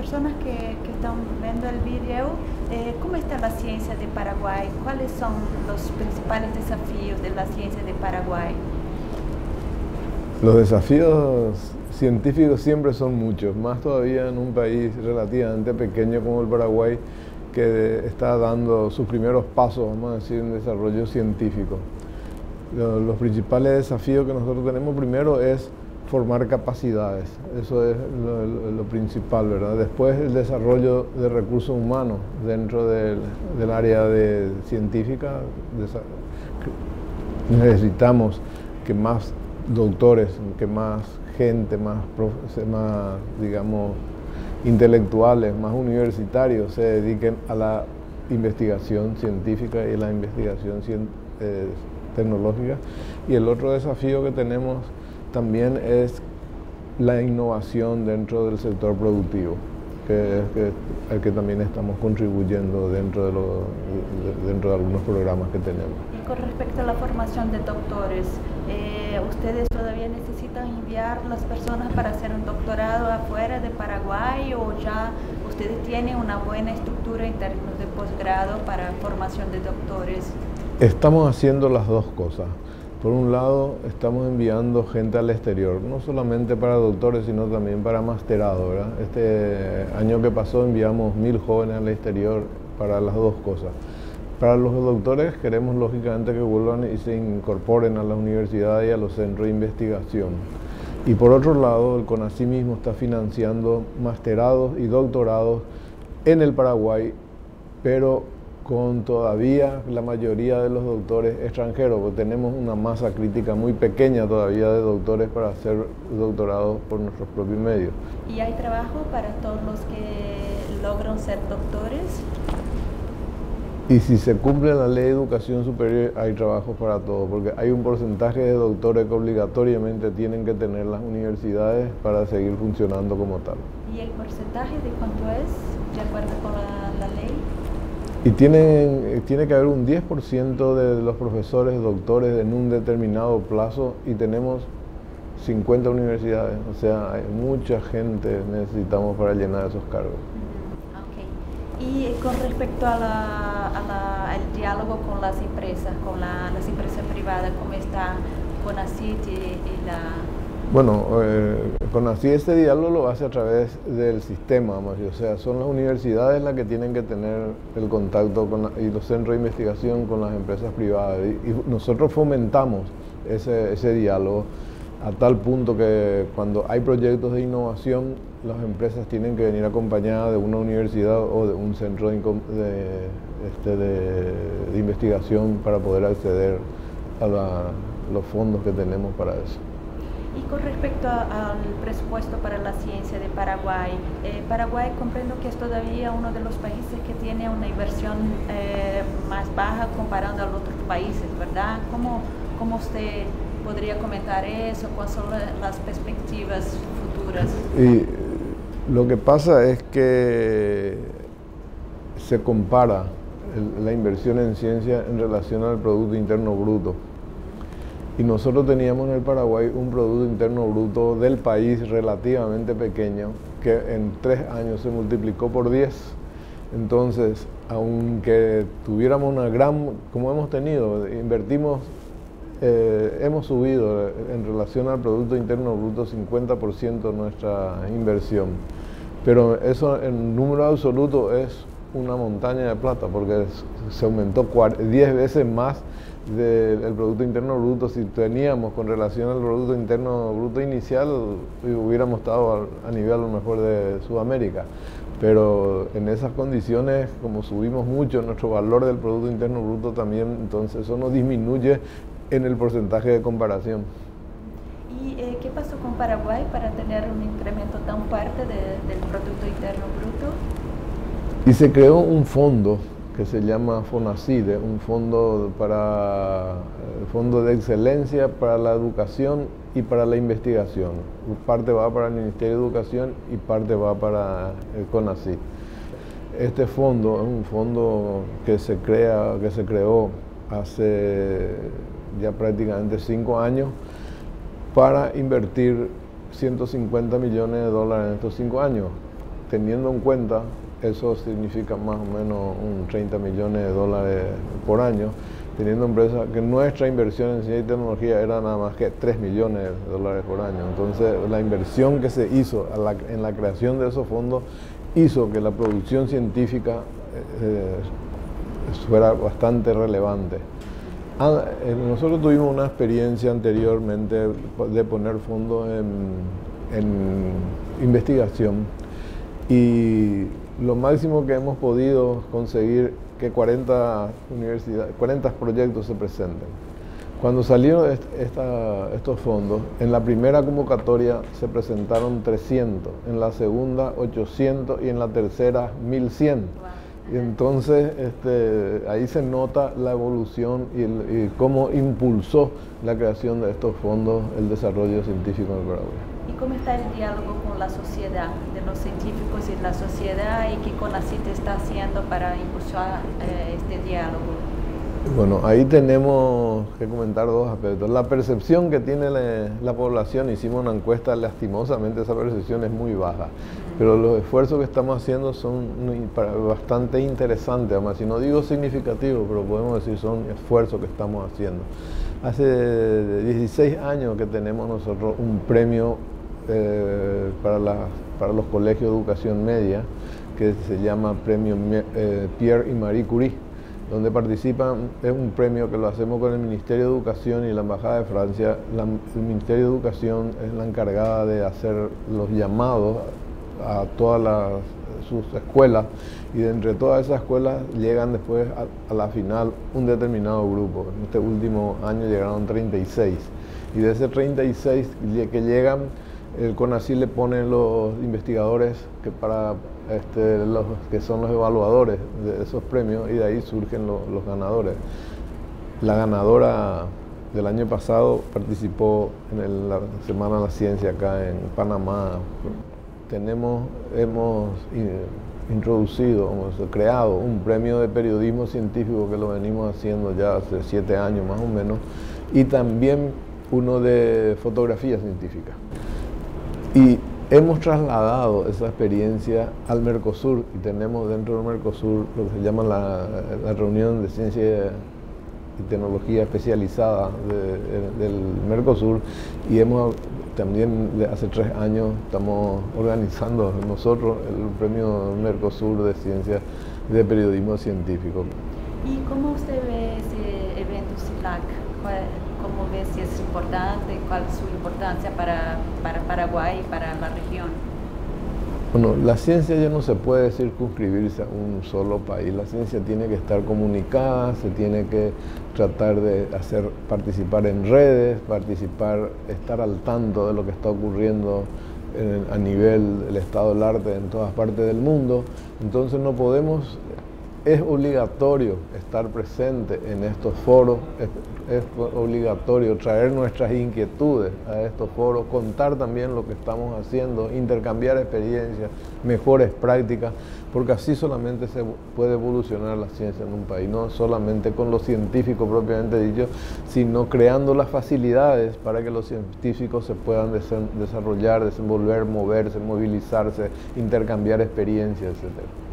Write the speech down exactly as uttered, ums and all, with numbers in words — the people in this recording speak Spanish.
personas que, que están viendo el video, eh, ¿cómo está la ciencia de Paraguay? ¿Cuáles son los principales desafíos de la ciencia de Paraguay? Los desafíos científicos siempre son muchos, más todavía en un país relativamente pequeño como el Paraguay, que está dando sus primeros pasos, vamos a decir, en desarrollo científico. Los principales desafíos que nosotros tenemos primero es formar capacidades, eso es lo, lo, lo principal, ¿verdad? Después el desarrollo de recursos humanos dentro del, del área de científica. Necesitamos que más doctores, que más gente, más, más digamos, intelectuales, más universitarios se dediquen a la investigación científica y la investigación eh, tecnológica. Y el otro desafío que tenemos también es la innovación dentro del sector productivo, que es que, al que también estamos contribuyendo dentro de, lo, de, dentro de algunos programas que tenemos. Y con respecto a la formación de doctores, eh, ¿ustedes todavía necesitan enviar las personas para hacer un doctorado afuera de Paraguay o ya ustedes tienen una buena estructura en términos de posgrado para formación de doctores? Estamos haciendo las dos cosas. Por un lado, estamos enviando gente al exterior, no solamente para doctores, sino también para masterado, ¿verdad? Este año que pasó enviamos mil jóvenes al exterior para las dos cosas. Para los doctores queremos lógicamente que vuelvan y se incorporen a las universidades y a los centros de investigación. Y por otro lado, el CONACYT mismo está financiando masterados y doctorados en el Paraguay, pero con todavía la mayoría de los doctores extranjeros, porque tenemos una masa crítica muy pequeña todavía de doctores para hacer doctorados por nuestros propios medios. ¿Y hay trabajo para todos los que logran ser doctores? Y si se cumple la ley de educación superior, hay trabajo para todos, porque hay un porcentaje de doctores que obligatoriamente tienen que tener las universidades para seguir funcionando como tal. ¿Y el porcentaje de cuánto es, de acuerdo con la, la ley? Y tienen, tiene que haber un diez por ciento de los profesores, doctores en un determinado plazo, y tenemos cincuenta universidades, o sea, hay mucha gente necesitamos para llenar esos cargos. Okay. Y con respecto a la, a la, al diálogo con las empresas, con la, las empresas privadas, ¿cómo está CONACYT y, y la...? Bueno, eh, con así este diálogo lo hace a través del sistema, o sea, son las universidades las que tienen que tener el contacto con la, y los centros de investigación con las empresas privadas, y, y nosotros fomentamos ese, ese diálogo a tal punto que cuando hay proyectos de innovación, las empresas tienen que venir acompañadas de una universidad o de un centro de, de, este, de, de investigación para poder acceder a la, los fondos que tenemos para eso. Y con respecto a, al presupuesto para la ciencia de Paraguay, eh, Paraguay comprendo que es todavía uno de los países que tiene una inversión eh, más baja comparando a los otros países, ¿verdad? ¿Cómo, cómo usted podría comentar eso? ¿Cuáles son las perspectivas futuras? Y lo que pasa es que se compara el, la inversión en ciencia en relación al Producto Interno Bruto. Y nosotros teníamos en el Paraguay un Producto Interno Bruto del país relativamente pequeño, que en tres años se multiplicó por diez. Entonces, aunque tuviéramos una gran... como hemos tenido, invertimos, eh, hemos subido en relación al Producto Interno Bruto cincuenta por ciento nuestra inversión. Pero eso en número absoluto es una montaña de plata, porque se aumentó diez veces más del Producto Interno Bruto. Si teníamos con relación al Producto Interno Bruto inicial, hubiéramos estado a nivel a lo mejor de Sudamérica, pero en esas condiciones, como subimos mucho nuestro valor del Producto Interno Bruto también, entonces eso nos disminuye en el porcentaje de comparación. ¿Y eh, qué pasó con Paraguay para tener un incremento tan fuerte de, del Producto Interno Bruto? Y se creó un fondo que se llama FONACIDE, un fondo, para, fondo de excelencia para la educación y para la investigación. Parte va para el Ministerio de Educación y parte va para el CONACYT. Este fondo es un fondo que se, crea, que se creó hace ya prácticamente cinco años para invertir ciento cincuenta millones de dólares en estos cinco años. teniendo en cuenta, eso significa más o menos un treinta millones de dólares por año, teniendo en cuenta que nuestra inversión en ciencia y tecnología era nada más que tres millones de dólares por año. Entonces, la inversión que se hizo a la, en la creación de esos fondos hizo que la producción científica eh, fuera bastante relevante. Ah, eh, nosotros tuvimos una experiencia anteriormente de poner fondos en, en investigación, y lo máximo que hemos podido conseguir que cuarenta, universidades, cuarenta proyectos se presenten. Cuando salieron est esta, estos fondos, en la primera convocatoria se presentaron trescientos, en la segunda ochocientos y en la tercera mil cien. Wow. Y entonces este, ahí se nota la evolución y, el, y cómo impulsó la creación de estos fondos el desarrollo científico en Paraguay. ¿Y cómo está el diálogo con la sociedad, de los científicos y la sociedad, y qué CONACYT está haciendo para impulsar eh, este diálogo? Bueno, ahí tenemos que comentar dos aspectos. La percepción que tiene la, la población, hicimos una encuesta, lastimosamente esa percepción es muy baja, pero los esfuerzos que estamos haciendo son bastante interesantes. Además, si no digo significativos, pero podemos decir son esfuerzos que estamos haciendo. Hace dieciséis años que tenemos nosotros un premio eh, para, la, para los colegios de educación media, que se llama Premio eh, Pierre y Marie Curie, donde participan. Es un premio que lo hacemos con el Ministerio de Educación y la Embajada de Francia. La, el Ministerio de Educación es la encargada de hacer los llamados a todas las, sus escuelas, y de entre todas esas escuelas llegan después a, a la final un determinado grupo. En este último año llegaron treinta y seis, y de ese treinta y seis que llegan, el CONACYT le pone los investigadores que para Este, los que son los evaluadores de esos premios, y de ahí surgen lo, los ganadores. La ganadora del año pasado participó en el, la Semana de la Ciencia acá en Panamá. Tenemos, hemos introducido, hemos creado un premio de periodismo científico que lo venimos haciendo ya hace siete años más o menos, y también uno de fotografía científica. Y hemos trasladado esa experiencia al Mercosur, y tenemos dentro del Mercosur lo que se llama la, la reunión de ciencia y tecnología especializada de, de, del Mercosur, y hemos también hace tres años estamos organizando nosotros el premio Mercosur de ciencia de periodismo científico. ¿Y cómo usted ve ese evento CILAC? ¿Cómo ves si es importante? ¿Cuál es su importancia para, para Paraguay y para la región? Bueno, la ciencia ya no se puede circunscribirse a un solo país. La ciencia tiene que estar comunicada, se tiene que tratar de hacer participar en redes, participar, estar al tanto de lo que está ocurriendo en, a nivel del estado del arte en todas partes del mundo. Entonces no podemos... Es obligatorio estar presente en estos foros, es, es obligatorio traer nuestras inquietudes a estos foros, contar también lo que estamos haciendo, intercambiar experiencias, mejores prácticas, porque así solamente se puede evolucionar la ciencia en un país, no solamente con los científicos propiamente dicho, sino creando las facilidades para que los científicos se puedan des desarrollar, desenvolver, moverse, movilizarse, intercambiar experiencias, etcétera.